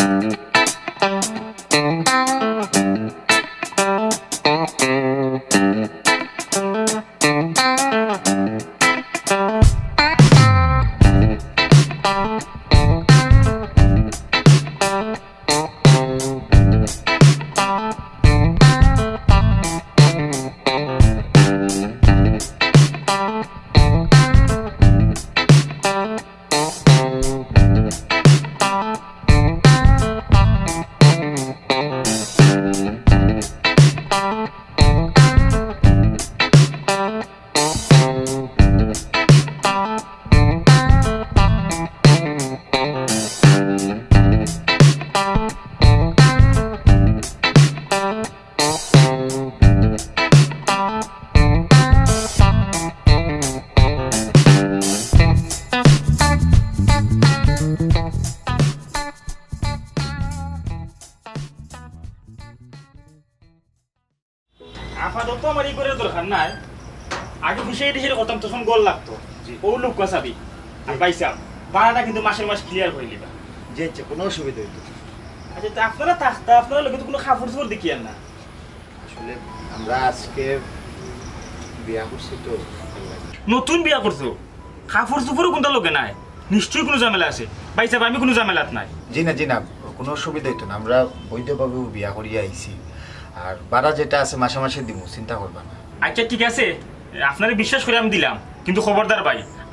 Jadi,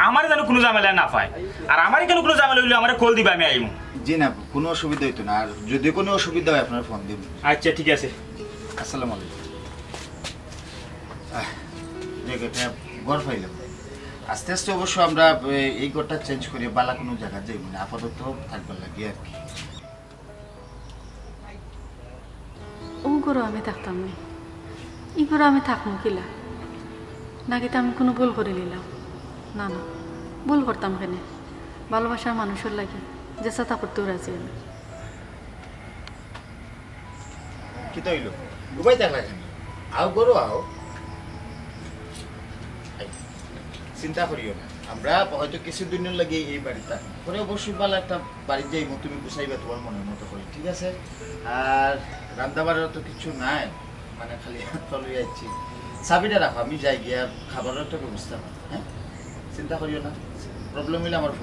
আমার জানো কোনো ঝামেলা না পায় আর আমারই কেন কোনো ঝামেলা হইলো আমারে কল দিবা আমি আইমু জি না কোনো অসুবিধা হইতো না আর যদি কোনো অসুবিধা হয় আপনারা ফোন দিবেন আচ্ছা ঠিক আছে আসসালামু আলাইকুম জায়গাটা ঘর পাইলাম আস্তে আস্তে অবশ্য আমরা এই ঘরটা চেঞ্জ করে বালা কোনো জায়গা যাইব না আপাতত থাকবার লাগি আর কি ও ঘরে আমি থাকতাম না এই ঘরে আমি থাকমু কিলা নাকি আমি কোনো ভুল করে নিলাম না না ভুল করতাম কেন ভালোবাসার মানুষের লাগে যে সাথা করতেও রাজি আমি কি তাইলো উপায় থাক না আও করো আও চিন্তা করিও না আমরা হয়তো কিছুদিনের লাগে এই বাড়িটা পরে অবশ্যই ভালো একটা বাড়ি যাইব তুমি গুছাইবা তোমার মনের মতো করে ঠিক আছে আর রান্দাবারের তো কিছু নাই মানে খালি চলে যাচ্ছি চাবিটা রাখো আমি যাই গিয়া খাবারের একটা ব্যবস্থা করব হ্যাঁ চিন্তা করিও না প্রবলেম হইলে আমার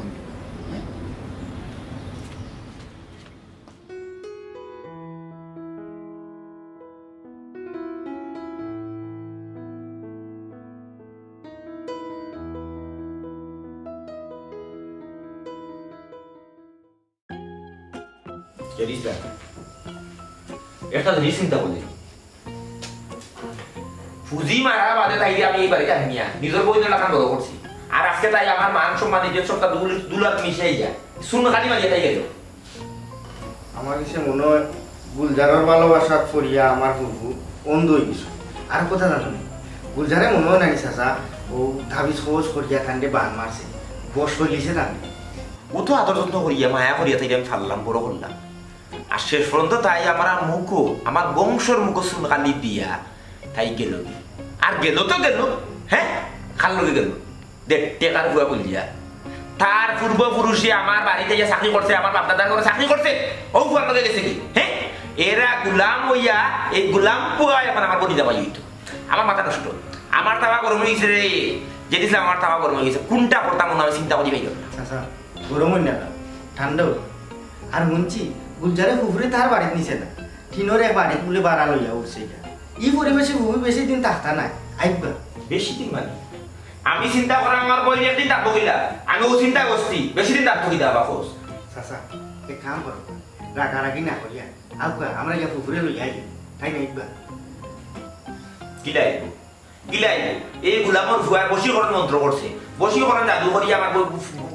ফোন দিও জেরিজা এটা যদি চিন্তা করি ফুজি মারা বাদে তাই আমি এই বাড়ি জানি না নিজের বইতে লাগান বড় করছি আর আজকে তাই আমার মান সম্মান ইজ্জত সবটা দুলাত মিশাই যায় শূন্য খালি মাঝে তাই গেল আমার কাছে মনে হয় গুলজারের ভালোবাসা করিয়া আমার হুবু অন্ধ হয়ে গেছে আর কথা জানো গুলজারে মনে হয় নাকি চাচা ও ধাবি সহজ করিয়া কান্দে বান মারছে বস হয়ে গেছে না ও তো আদর যত্ন করিয়া মায়া করিয়া তাই আমি ছাড়লাম বড় করলাম আর শেষ পর্যন্ত তাই আমার মুখও আমার বংশর মুখো শূন্য খালি দিয়া তাই গেল আর গেল তো গেল হ্যাঁ খাল লগে গেল দেখতে কার বুয়া বলিয়া তার পূর্বপুরুষে আমার বাড়িতে যে চাকরি করছে আমার বাপদাদার করে চাকরি করছে ও বুয়ার লগে গেছে কি হ্যাঁ এরা গোলাম হইয়া এই গোলাম বুয়াই এখন আমার বনি দাবাই হইতো আমার মাথা নষ্ট আমার তাবা গরম হয়ে গেছে রে যেদিন আমার তাবা গরম হয়ে গেছে কোনটা করতাম মনে হয় চিন্তা করি পাইল আচ্ছা গরম হই না ঠান্ডা আর মুঞ্চি গুলজারে হুবরে তার বাড়ির নিচে না টিনোর এক বাড়ি তুলে বাড়া লইয়া উঠছে এটা এই পরিবেশে হুবি বেশি দিন থাকতা নাই আইবা বেশি দিন মানে আমি চিন্তা করা আমার কইলে দিন দাব কইলা আমি ও চিন্তা করছি বেশি দিন দাব কই দাবা ফস চাচা তে কাম করো রাগা রাগি না কইয়া আউকা আমরা যা পুকুরে লই যাই তাই না একবার গিলাই এই গোলামর ভুয়ার বশীকরণ মন্ত্র করছে বশীকরণ জাদু করি আমার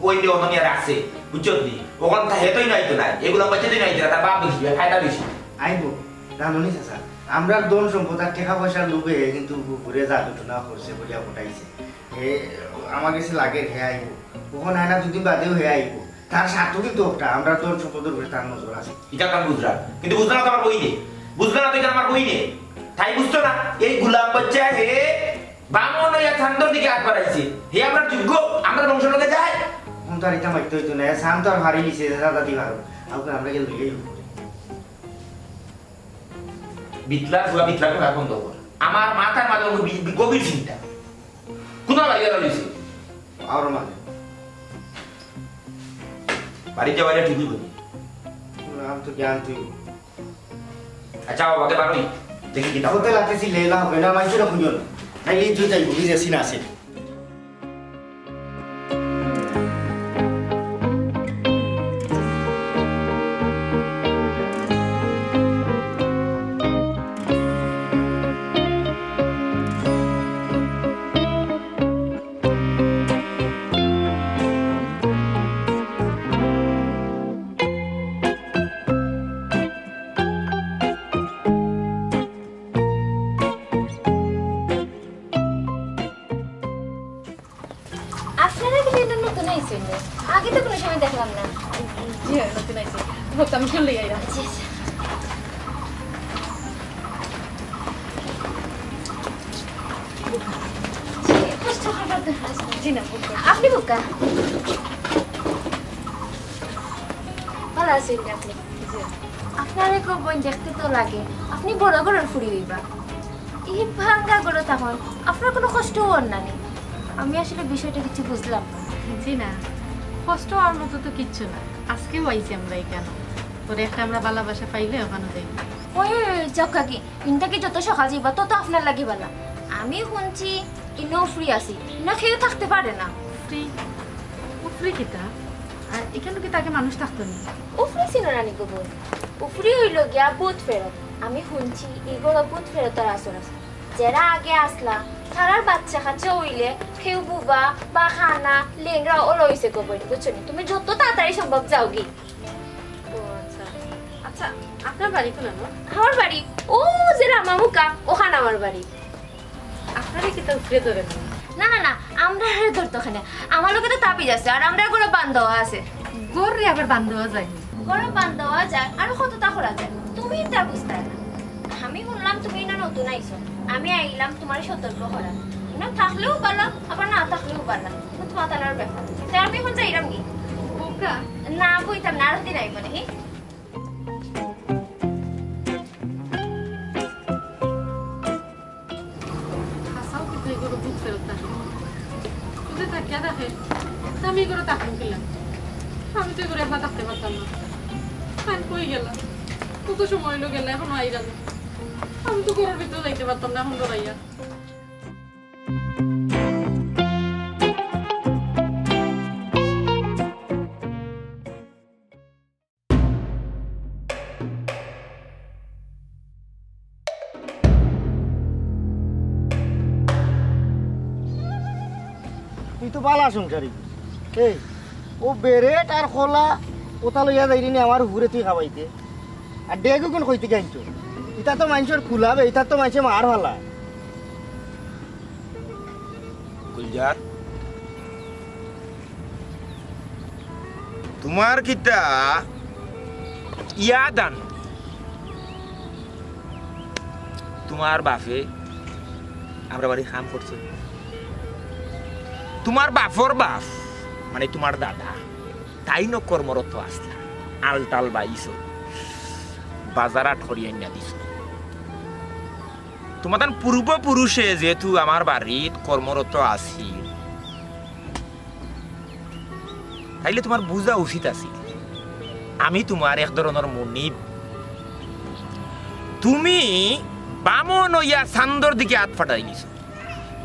কইলে অননিয়া রাখছে বুঝছত নি ওখান তা হেতই নাই তো নাই এগুলা কইতে নাই তারা বাপ বেশি ফায়দা বেশি আইবো জানোনি চাচা আমরা দন সম্পদ আর টাকা পয়সা লুবে কিন্তু পুকুরে জাদু না করছে বলিয়া পটাইছে আমার কাছে লাগে হে আইব কখন আয়না যদি বাদেও হে আইব তার সাথে কিন্তু একটা আমরা তোর সম্পদের উপরে তার নজর আছে এটা কান বুঝরা কিন্তু বুঝরা তো আমার বই নেই বুঝরা তো এটা আমার বই নেই তাই বুঝতো না এই গোলাপ বাচ্চা হে বামন হইয়া ঠান্ডার দিকে হাত বাড়াইছে হে আমরা যোগ্য আমরা বংশ লোকে যায় কোন তারিখটা মাইতে হইতো না শান্ত আর হারিয়ে নিছে দাদা দিবার আর আমরা গেল লইয়া বিতলা গুলা বিতলাকে রাখুন দবর আমার মাথার মাঝে গভীর চিন্তা কোনা লাগিয়া রইছে আর মানে বাড়ি যাওয়া যা ঠিকই বলি নাম তো জ্ঞান তুই আচ্ছা ওকে বাড়ি দেখি কি তাহলে লাগতেছি লেলা হবে না মাইছরা বুঝল তাই এই তুই যাই বুঝি যাসি না আছে বুঝলাম জি না কষ্ট আর মতো তো কিচ্ছু না আজকেও আইছি আমরা এখানে তোরে একটা আমরা ভালোবাসা পাইলে ওখানে যাই ওই জকাকি ইনটাকে যত সকাল যাইবা তত আপনার লাগি বালা আমি শুনছি ইনো ফ্রি আছি না খেয়ে থাকতে পারে না ফ্রি ও ফ্রি কিটা আর এখানে কি তাকে মানুষ থাকতো না ও ফ্রি ছিল রানী গো ও ফ্রি হইল গিয়া বহুত ফেরত আমি শুনছি এগুলো বহুত ফেরত আর আসর আছে যারা আগে আসলা তারার বাচ্চা কাছে হইলে কেউ বুবা বা খানা লেংরা ও রইছে কবই বুঝছো না তুমি যত তাড়াতাড়ি সম্ভব যাওগি ও আচ্ছা আচ্ছা আপনার বাড়ি কোন না আমার বাড়ি ও জেরা মামুকা ওখানে আমার বাড়ি আপনারে কি তো ফ্রে ধরে না না না আমরা হেরে ধরতখানে আমার লগে তো তাপি যাচ্ছে আর আমরা গড় বান্ধবা আছে গড়রে আবার বান্ধবা যায় গড় বান্ধবা যায় আর কত তাকরা যায় তুমি এটা বুঝতা না আমি বললাম তুমি না নতুন আইছো আমি আইলাম তোমার সতর্ক করা না থাকলেও বলা আবার না থাকলেও বলা কত মাতালার ব্যাপার তাই আমি এখন যাইরাম কি ওকা না কইতাম না আর দিন আইব না হে হাসাও কি তুই গরু বুক ফেরত না তুই তা কি আদা হে আমি গরু তাকুন কিলাম আমি তুই গরু একবার থাকতে পারতাম না কান কই গেল কত সময় হলো গেল এখন আইরা আমি তো গরুর ভিতর যাইতে পারতাম না এখন দরাইয়া বালা সংসারী এই ও বেরেট আর খোলা ওটা লইয়া যাইরি নি আমার হুরে তুই খাওয়াইতে আর ডেগু কোন কইতে গাইছ এটা তো মানুষের খুলাবে এটা তো মানুষে মার ভালা গুলজার তোমার কিটা ইয়াদান তোমার বাপে আমরা বাড়ি কাম করছে তোমার বাপর বাপ মানে তোমার দাদা তাই ন কর্মরত আসলা আলটাল বাইছ বাজারা ঠরিয়ে না দিছ তোমাদের পূর্বপুরুষে যেহেতু আমার বাড়িত কর্মরত আসিল তাইলে তোমার বুঝা উচিত আছিল আমি তোমার এক ধরনের মনিব তুমি বামন ইয়া সান্দর দিকে হাত ফাটাই নিছ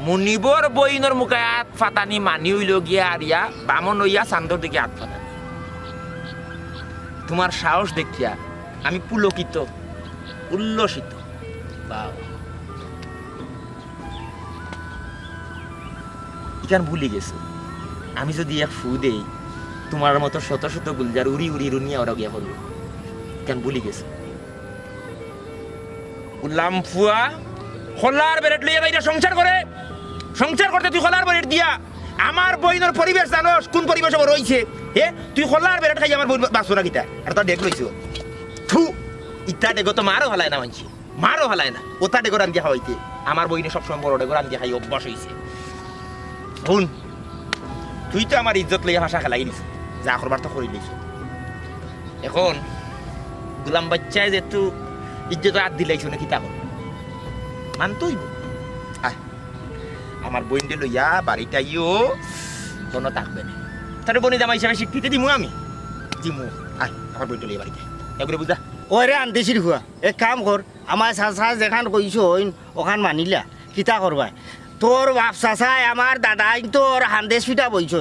মনিবর বইনর মুখে হাত ফাটানি মানি হইলিয়া আর ইয়া বামন হইয়া চান্দর দিকে হাত ফাটানি তোমার সাহস দেখিয়া আমি পুলকিত উল্লসিত ইখান ভুলে গেছো আমি যদি এক ফু দেই তোমার মতো শত শত গুলজার উড়ি উড়ি রুনিয়া ওরা গিয়া বলবো ইখান ভুলে গেছো উল্লাম ফুয়া খোলার বেরেট লইয়া বাইরে সংসার করে সংসার করতে তুই খোলার বেরেট দিয়া আমার বইনের পরিবেশ জানোস কোন পরিবেশে রয়েছে হে তুই খোলার বেরেট খাই আমার বই বাসুরা গিতা আর তা ডেক লইছো থু ইটা ডেগো তো মারও হলায় না মানছি মারও হলায় না ওটা ডেগো রান্ধিয়া খাওয়াইতে আমার বইনে সবসময় বড় ডেগো রান্ধিয়া খাই অভ্যাস হয়েছে শুন তুই তো আমার ইজ্জত লইয়া ভাষা খেলাই নিছ যা করবার তো করে নিছ এখন গুলাম বাচ্চায় যেহেতু ইজ্জত রাত দিলাইছো নাকি তা করব মানতই আয় আমার বইন্ডে লইয়া বাড়িটা ইও কোনো থাকবে না তারে বনি জামাই হিসাবে স্বীকৃতি দিমু আমি দিমু আয় আমার বইন্ডে লইয়া বাড়িটা এগুলো বুঝা ওরে আনতেছির হুয়া এক কাম কর আমার সাসা যেখান কইছো ওখান মানিলা কিতা করবা তোর বাপ সাসাই আমার দাদা তোর হানদেশ পিটা বইছো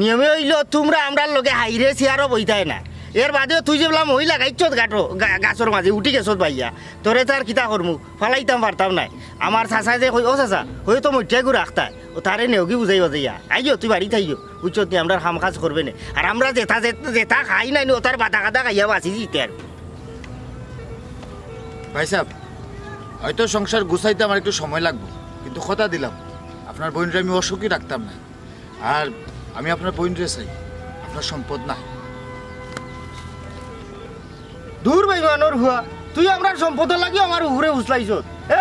নিয়মে হইলো তোমরা আমরার লগে হাইরে সিয়ারও বইতাই না এর বাদেও তুই যেবলা মহিলা গাইছ গাটো গাছর মাঝে উঠি গেছত ভাইয়া তোরে তার কিতা করমু ফালাইতাম পারতাম নাই আমার সাসাই যে কই ও সাসা হই তো মইটাই গু রাখতা ও তারে নেওগি বুঝাইবা যাইয়া আইও তুই বাড়ি থাইও উচ্চত নি আমরার হাম কাজ করবে না আর আমরা জেতা জেতা খাই নাই ও তার বাদা গাদা গাইয়া বাসি জিতে আর ভাই সাহেব হয়তো সংসার গুছাইতে আমার একটু সময় লাগবে কিন্তু কথা দিলাম আপনার বইনরে আমি অসুখী রাখতাম না আর আমি আপনার বইনরে চাই আপনার সম্পদ না দূর ভাই বানর হুয়া তুই আমরা সম্পদ লাগি আমার উপরে উছলাইছ এ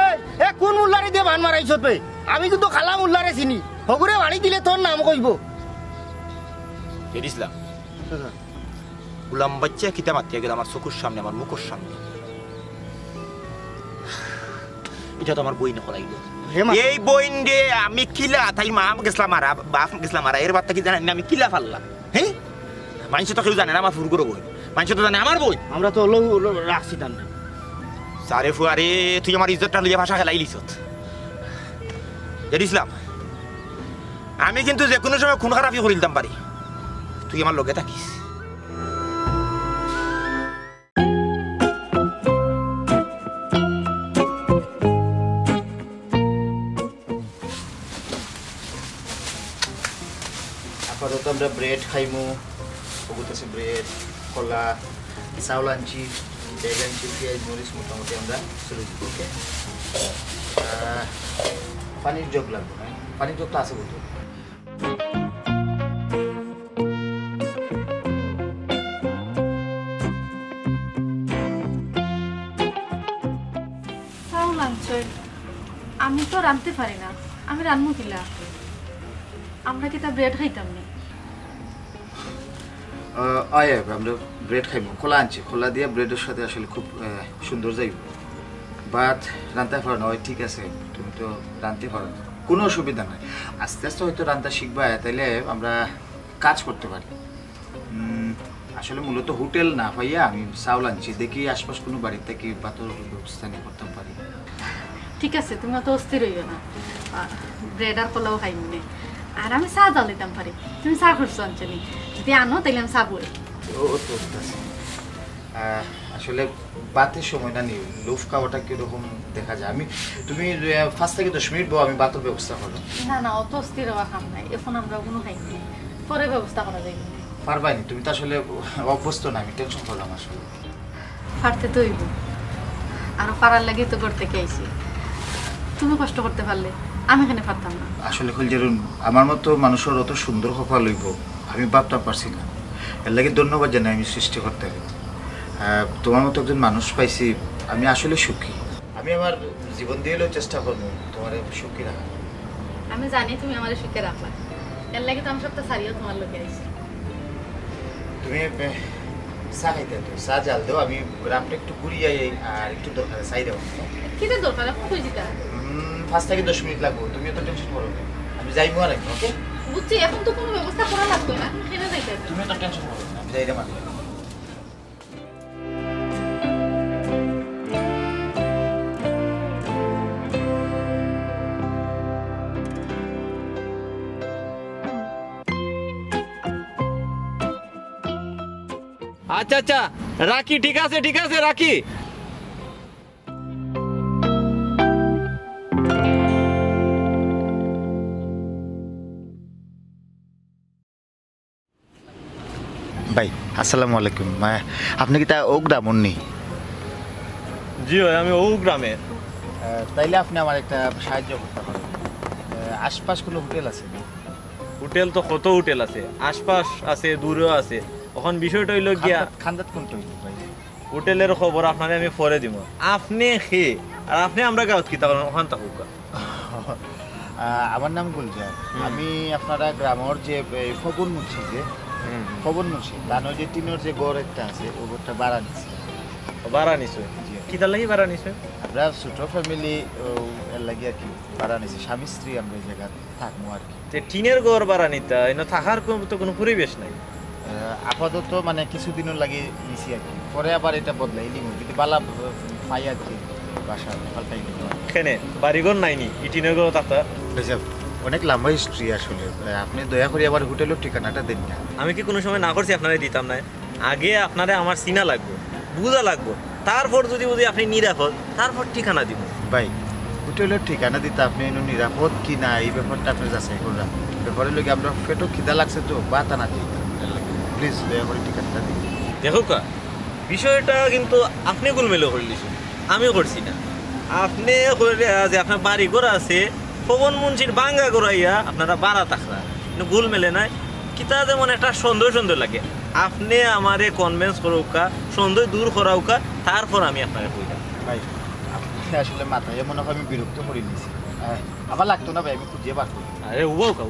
কোন মুল্লারে দিয়ে বান মারাইছ বে আমি কিন্তু খালা মুল্লারে চিনি হগুরে বাড়ি দিলে তোর নাম কইব কেদিসলাম গুলাম বাচ্চা কিতা মাতিয়া গেল আমার চকুর সামনে আমার মুখর সামনে এটা তো আমার বই না হলাইলো এই বইন দে আমি কিলা তাই মা গেছলা মারা বাপ গেছলা মারা এর বাদ থেকে জানি আমি কিলা ফাললাম হ্যাঁ মানুষ তো কেউ জানে না আমার ফুরগুরো বই মানুষ তো জানে আমার বই আমরা তো রাখছি তার না সারে ফুয়ারে তুই আমার ইজ্জতটা লইয়া ভাষা খেলাইলিস এর ইসলাম আমি কিন্তু যে কোনো সময় খুন খারাপি করে দিতাম পারি তুই আমার লগে থাকিস আমরা ব্রেড খাইমু ওগুতেছে ব্রেড কলা চাউল আনছি বেগান চিপি আর মরিচ মোটামুটি আমরা শুরু দিব ওকে পানির জগ লাগবে না পানির জগ তো আছে বুঝো চাউল আনছে আমি তো রাঁধতে পারি না আমি রাঁধমু কিলা আমরা কি তা ব্রেড খাইতাম না আয় আমরা ব্রেড খাইব খোলা আনছি খোলা দিয়ে ব্রেডের সাথে আসলে খুব সুন্দর যাইব ভাত রান্তে পারো না ঠিক আছে তুমি তো রাঁধতে পারো না কোনো অসুবিধা নাই আস্তে আস্তে হয়তো রান্না শিখবা তাইলে আমরা কাজ করতে পারি আসলে মূলত হোটেল না পাইয়া আমি চাউল আনছি দেখি আশপাশ কোনো বাড়ির থেকে ভাতের ব্যবস্থা নিয়ে করতে পারি ঠিক আছে তুমি অত অস্থির হইও না ব্রেড আর পোলাও খাইব না আর আমি চা জল দিতাম পারি তুমি চা করছো অঞ্চলি যদি আনো তাইলে আমি চা বই আসলে বাতের সময় না নিই লোভ খাওয়াটা কিরকম দেখা যায় আমি তুমি 5 থেকে 10 মিনিট বউ আমি বাতের ব্যবস্থা করো না না অত অস্থির হওয়া কাম নাই এখন আমরা কোনো খাইনি পরে ব্যবস্থা করা যাইবে পারবাই না তুমি তো আসলে অভ্যস্ত না আমি টেনশন করলাম আসলে পারতে তো হইব আরও পারার লাগে তো করতে কে আইছি তুমি কষ্ট করতে পারলে আমি কেন পারতাম না আসলে খুলজেরুন আমার মতো মানুষের অত সুন্দর কপা লইব আমি ভাবতে পারছি না এর লাগে ধন্যবাদ জানাই আমি সৃষ্টিকর্তাকে তোমার মতো একজন মানুষ পাইছি আমি আসলে সুখী আমি আমার জীবন দিয়ে চেষ্টা করবো তোমার সুখী রাখা আমি জানি তুমি আমার সুখে রাখবা এর লাগে তো আমি সবটা ছাড়িয়েও তোমার লোকে আইছি তুমি চা খাইতে চা জাল দেও আমি গ্রামটা একটু ঘুরিয়ে আর একটু দরকার চাই দেবো কিন্তু দরকার খুঁজিটা 5 থেকে 10 মিনিট লাগবো তুমি তো টেনশন করো না আমি যাইবো আর একটু ওকে বুঝছি এখন তো কোনো ব্যবস্থা করা লাগতো না খেয়ে যাইতে তুমি তো টেনশন করো না আমি যাইরে মারলাম আচ্ছা আচ্ছা রাখি ঠিক আছে রাখি ভাই আসসালামু আলাইকুম আপনি কি তা ও গ্রাম উনি জি ভাই আমি ও গ্রামের তাইলে আপনি আমার একটা সাহায্য করতে পারেন আশপাশ কোনো হোটেল আছে হোটেল তো কত হোটেল আছে আশপাশ আছে দূরেও আছে এখন বিষয়টা হইল গিয়া খান্দাত কোনটা ভাই হোটেলের খবর আপনারে আমি পরে দিব আপনি খে আর আপনি আমরা গাঁত কি তখন ওখান থাকুক আমার নাম গুলজার আমি আপনারা গ্রামের যে ফগুন মুছি যে খবর নছি দানো যে টিনের যে ঘর একটা আছে ও ঘরটা বাড়া নিছে kita lagi Varanasi? Abra sutra family lagi aki Varanasi, suami istri ambil jaga tak muar. Jadi teenager gor Varanita, ini thakar kau betul kono puri biasa nih. Apa tuh tuh mana kisu dino lagi misi aki. Korea barita bodla ini mungkin di balap faya aki bahasa Malta ini. Kene, barigon naini, teenager gor tata. Besar. অনেক লম্বা history আসলে আপনি দয়া করে আবার হোটেলের ঠিকানাটা দেন না আমি কি কোনো সময় না করছি আপনারে দিতাম না আগে আপনারে আমার সিনা লাগবে বুঝা লাগবে তারপর যদি বুঝি আপনি নিরাপদ তারপর ঠিকানা দিব ভাই হোটেলের ঠিকানা দিতে আপনি এনো নিরাপদ কি না এই ব্যাপারটা আপনি যাচাই করুন ব্যাপারে লোকে আপনার পেটও খিদা লাগছে তো বাতা না দিই প্লিজ দয়া করে ঠিকানাটা দিন দেখো কা বিষয়টা কিন্তু আপনি গোলমেলে হইলিছেন আমিও করছি না আপনি করে যে আপনার বাড়ি ঘর আছে পবন মুন্সির বাঙ্গা গরাইয়া আপনারা বাড়া তাকরা কিন্তু ভুল মেলে নাই কিতা যেমন একটা সুন্দর সুন্দর লাগে আপনি আমারে কনভিন্স করুকা সুন্দর দূর করাউকা তারপর আমি আপনারে কইলাম ভাই আপনি আসলে মাথায় এমন আমি বিরক্ত করি নিছি আবার লাগতো না ভাই আমি খুঁজে বার করি আরে উবাউকা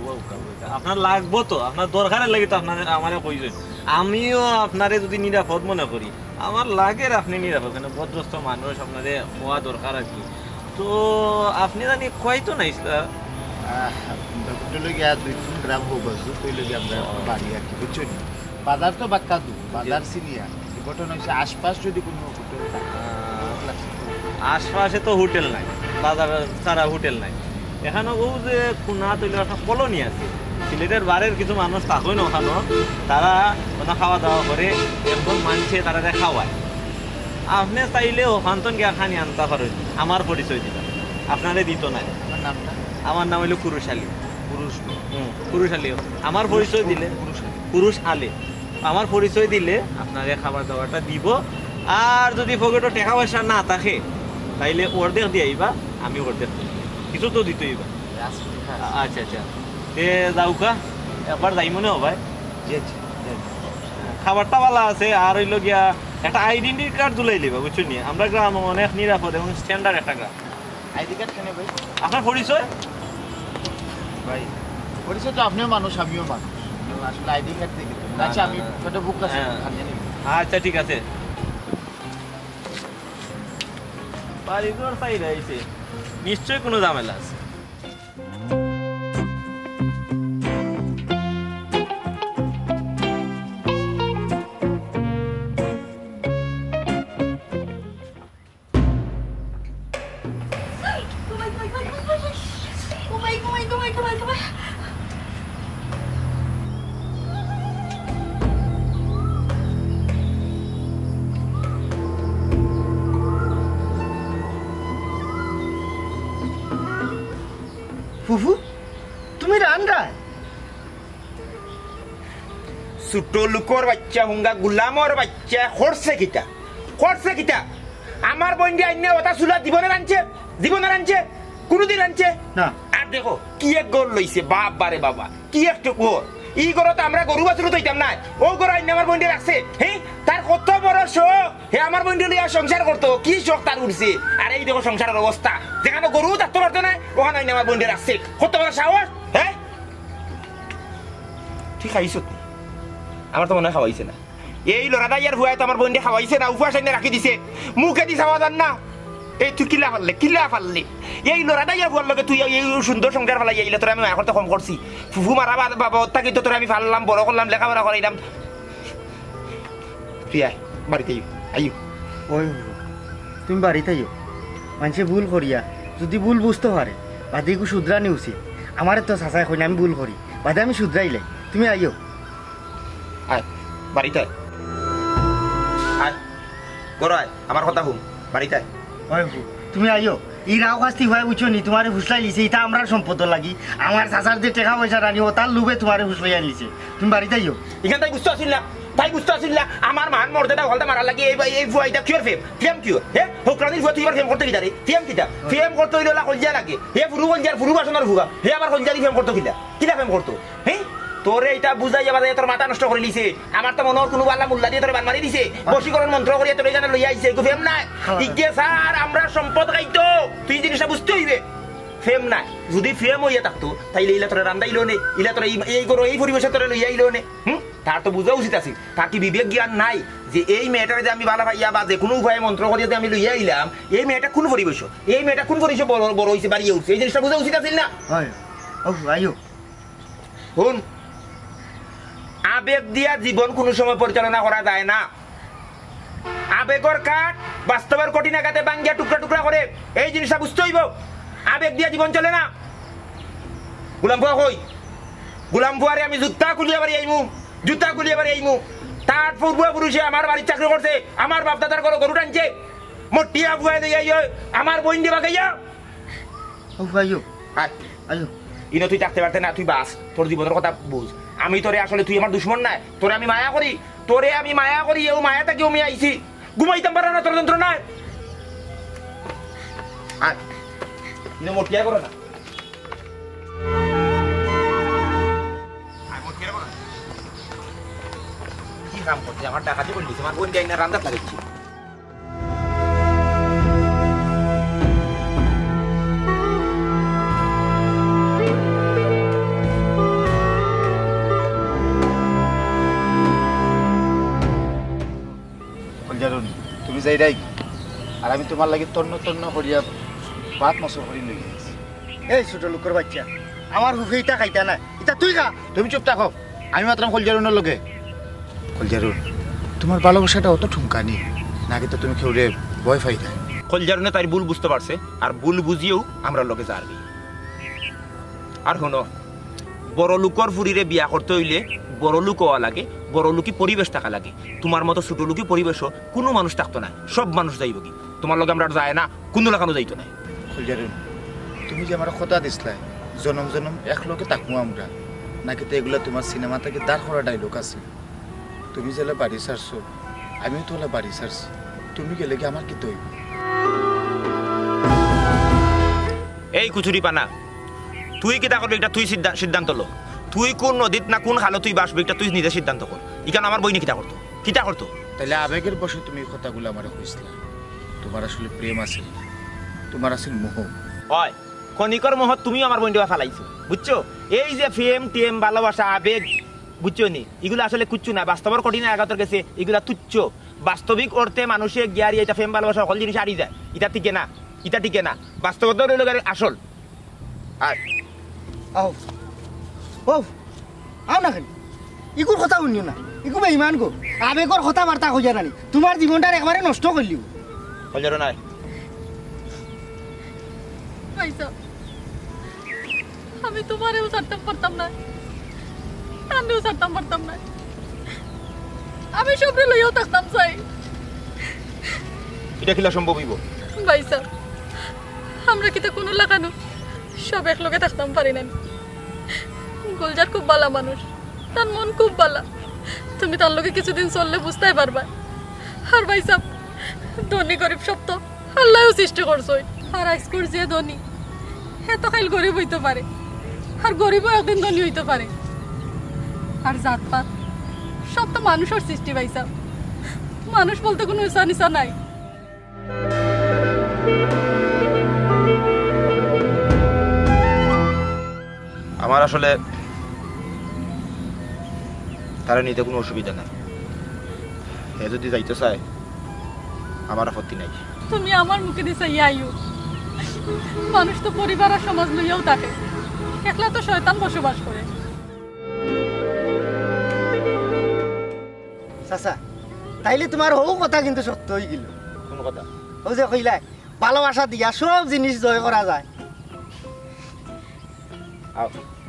আপনার লাগবো তো আপনার দরকারে লাগি তো আপনাদের আমারে কইছেন আমিও আপনারে যদি নিরাপদ মনে করি আমার লাগে আপনি নিরাপদ কেন ভদ্রস্থ মানুষ আপনাদের হওয়া দরকার আছে তো আপনি জানি কয়তো না ইসলা ডক্টর লগে আর 2 গ্রাম গোবজ কই লগে আমরা বাড়ি আর কি বুঝছেন বাজার তো বাক্কা দু বাজার সিনিয়া ঘটন হইছে আশপাশ যদি কোনো হোটেল আশপাশে তো হোটেল নাই বাজার সারা হোটেল নাই এখানে ও যে কোনা তৈল একটা কলোনি আছে সিলেটের বাড়ির কিছু মানুষ থাকেন ওখানে তারা ওনা খাওয়া দাওয়া করে একদম মানছে তারা খাওয়ায় আপনি চাইলে ওখান্তন গিয়া খানি আনতে পারেন আমার পরিচয় দিতাম আপনারে দিত না আমার নাম হইল কুরুশালী কুরুশালী আমার পরিচয় দিলে পুরুষ আলে আমার পরিচয় দিলে আপনারে খাবার দাবারটা দিব আর যদি পকেটে টাকা পয়সা না থাকে তাইলে অর্ধেক দিয়াইবা আমি অর্ধেক কিছু তো দিতেইবা আচ্ছা আচ্ছা তে যাওকা একবার যাই মনে হবাই খাবারটা ভালো আছে আর হইল গিয়া একটা আইডেন্টি কার্ড তুলাই লিবা বুঝছো নি আমরা গ্রাম অনেক নিরাপদ এবং স্ট্যান্ডার্ড একটা গ্রাম আইডি কার্ড কেন ভাই আপনার পরিচয় ভাই পরিচয় তো আপনিও মানুষ আমিও মানুষ আসলে আইডি কার্ড দেখি আচ্ছা আমি ফটো বুক আছে আচ্ছা ঠিক আছে বাড়িঘর চাই রয়েছে নিশ্চয়ই কোনো ঝামেলা আছে Suto lukor baca hingga gulamor baca korse kita. Amar bondi aja wata sulat di mana ranci, kuno di ranci. Nah, ada kok. Kia gol loh isi baba. Kia cukup. Ii goro tamra goruba sulut itu jamnai. Oh goro aja amar bondi rakse. Hei, tar kotor boros show. Hei amar bondi lihat songshar korto. Kia shock tar ursi. Ada itu kok songshar robosta. Jangan lo goruba tar torto nai. Oh kan aja amar bondi rakse. Kotor boros show. Hei. Tiga isut. আমার তো মনে খাওয়াইছে না এই লড়াটা ইয়ার ভুয়া তো আমার বন্ধে খাওয়াইছে না উপহাস এনে রাখি দিছে মুখে দি খাওয়া যান না এই তুই কিলা ফাললে এই লড়াটা ইয়ার ভুয়ার লগে তুই এই সুন্দর সংসার ফালাই আইলে তোরা আমি এখন তো কম করছি ফুফু মারা বাবা থাকি তো তোরা আমি ফাললাম বড় করলাম লেখাপড়া করাইলাম তুই আয় বাড়িতে আইও ওই তুমি বাড়িতে আইও মানুষে ভুল করিয়া যদি ভুল বুঝতে পারে বাদিকে শুধরানি উচিত আমার তো চাচাই কই না আমি ভুল করি বাদে আমি শুধরাইলে তুমি আইও বাড়িতে আয় গরাই আমার কথা হুম বাড়িতে আয় তুমি আইও ই রাও কাস্তি ভাই উচনি তোমারে হুসলাই লিছে এটা আমরার সম্পদ লাগি আমার চাচার যে টাকা পয়সা রানি ও তার লুবে তোমারে হুসলাই আনিছে তুমি বাড়িতে আইও এখান থেকে গুস্ত আসিল না আমার মান মর্যাদা হলতে মারা লাগি এই ভাই এই ভুয়াইটা কিওর ফেম কিও হে হোকরানি ভুয়া তুই ফেম করতে গিদারে ফেম করতে হইলো না কলজা লাগে হে ফুরু বাসনার ভুগা হে আমার কলজারি ফেম করতে কিলা ফেম করতে হে তোরে এটা বুঝাইয়া বাদে তোর মাথা নষ্ট করে লিছে আমার তো মনর কোনো বালা মুল্লা দিয়ে তোরে বান মারি দিছে বশীকরণ মন্ত্র করিয়া তোরে জানা লই আইছে গো ফেম না ইকে স্যার আমরা সম্পদ গাইতো তুই জিনিসটা বুঝতে হইবে ফেম না যদি ফেম হইয়া থাকতো তাইলে ইলা তোরে রান্দাইলো নে ইলা তোরে এই গরো এই পরিবেশে তোরে লই আইলো নে তার তো বুঝা উচিত আছে তার কি বিবেক জ্ঞান নাই যে এই মেয়েটারে যে আমি বালা ভাইয়া বা যে কোনো উপায়ে মন্ত্র করিয়ে আমি লইয়া আইলাম, এই মেয়েটা কোন পরিবেশ, এই মেয়েটা কোন পরিবেশ বড় হয়েছে, বাড়িয়ে উঠছে, এই জিনিসটা বোঝা উচিত আছে না? আইও হুন, আবেগ দিয়া জীবন কোনো সময় পরিচালনা করা যায় না। আবেগর কাঠ বাস্তবের কঠিন আঘাতে ভাঙিয়া টুকরা টুকরা করে, এই জিনিসটা বুঝতে হইব। আবেগ দিয়া জীবন চলে না। গোলাম ভুয়া কই? গোলাম ভুয়ারে আমি জুতা খুলিয়া বাড়ি আইমু, জুতা খুলিয়া বাড়ি আইমু। তার পূর্বপুরুষে আমার বাড়ির চাকরি করছে, আমার বাপদাদার ঘর গরু টানছে, মোর টিয়া ভুয়া দিয়ে আমার বইন দিয়ে বাগাইয়া ইনো তুই থাকতে পারতে না, তুই বাস, তোর জীবনের কথা বুঝ। আমি তোরে আসলে তুই আমার দুশ্মন নাই, তোরে আমি মায়া করি, এও মায়া থাকি আমি আইছি, ঘুমাইতাম পারা না তোর যন্ত্র নাই। ইনো মোর টিয়া করে না, কাম করতে আমার ডাকাতি বললি তোমার বোন যাই না রান্না লাগিয়েছি। তুমি যাই রাই আর আমি তোমার লাগে তন্ন তন্ন করিয়া ভাত মশলা করি লই গেছি। এই ছোট লোকের বাচ্চা আমার হুকে ইটা খাইতা না, ইটা তুই খা, তুমি চুপ থাকো। আমি মাত্র কলজারুনের লগে, কলজারুন তোমার ভালোবাসাটা অত ঠুমকানি নাকি তো তুমি খেউরে ভয় পাই না। কলজারুনে তাই ভুল বুঝতে পারছে আর ভুল বুঝিয়েও আমরা লগে যার নেই। আর শোনো, বড় লোকর ফুরিরে বিয়া করতে হইলে বড় লোক হওয়া লাগে, বড় লোকই পরিবেশ থাকা লাগে। তোমার মতো ছোট লোকই পরিবেশও কোনো মানুষ থাকতো না, সব মানুষ যাইব কি তোমার লগে আমরা যায় না, কোনো লাগানো যাইতো না। কলজারুন তুমি যে আমার কথা দিসলাই জনম জনম এক লগে থাকবো আমরা নাকি তো এগুলো তোমার সিনেমা থেকে দাঁড় করা ডায়লগ আছে। তুমি যেলে বাড়ি সারছো, আমিও তোলা বাড়ি সারছি, তুমি গেলে কি আমার কি তৈব? এই কুচুরি পানা, তুই কি তা করবি এটা তুই সিদ্ধান্ত লো। তুই কোন নদীত না কোন খালো তুই বাসবি এটা তুই নিজে সিদ্ধান্ত কর। ইকান আমার বই নিয়ে কিতা করতো তাহলে আবেগের বসে তুমি এই কথাগুলো আমার কইছিলা। তোমার আসলে প্রেম আসেন, তোমার আসেন মোহ, হয় কণিকর মোহ তুমি আমার বই নিয়ে ফালাইছো, বুঝছো? এই যে প্রেম টেম ভালোবাসা আবেগ বুঝছো নি, এগুলো আসলে কুচ্ছু না, বাস্তবের কঠিন আঘাতের কাছে এগুলা তুচ্ছ। বাস্তবিক অর্থে মানুষের গিয়ারি এটা প্রেম ভালোবাসা সকল জিনিস হারিয়ে যায়, এটা টিকে না, এটা টিকে না। বাস্তবতা রইল আসল। আর আও না খালি ইগুর কথা শুনিও না, ইগু বা ইমান গো আবেগর কথা বার্তা খোঁজা নানি, তোমার জীবনটা একবারে নষ্ট করলিও। খোঁজারো নাই আমি তোমারেও ছাড়তে পারতাম না, আমিও ছাড়তাম পারতাম না, আমি সবরে লইয়াও থাকতাম চাই। এটা কিলা সম্ভব হইব ভাই স্যার? আমরা কিতা কোনো লাগানো সব এক লগে থাকতাম পারি না। গুলজার খুব ভালো মানুষ, তার মন খুব ভালো, তুমি তার লগে কিছুদিন চললে বুঝতে পারবা। আর ভাই সাহেব ধনী গরিব সব তো আল্লাহও সৃষ্টি করছে, আর আজকের যে ধনী সে তো কাল গরিব হইতে পারে, আর গরিবও একদিন ধনী হইতে পারে। আর জাতপাত সব তো মানুষের সৃষ্টি ভাই সাহেব, মানুষ বলতে কোনো ইচ্ছা নিচা নাই। আমার আসলে তারা নিতে কোনো অসুবিধা নাই, এ যদি যাইতে চাই আমার আপত্তি নাই। তুমি আমার মুখে দিছে ইয়াইও, মানুষ তো পরিবার আর সমাজ লইয়াও থাকে, একলা তো শয়তান বসবাস করে। চাচা তাইলে তোমার ও কথা কিন্তু সত্য হয়ে গেল। কোন কথা? ও যে কইলা ভালোবাসা দিয়া সব জিনিস জয় করা যায়।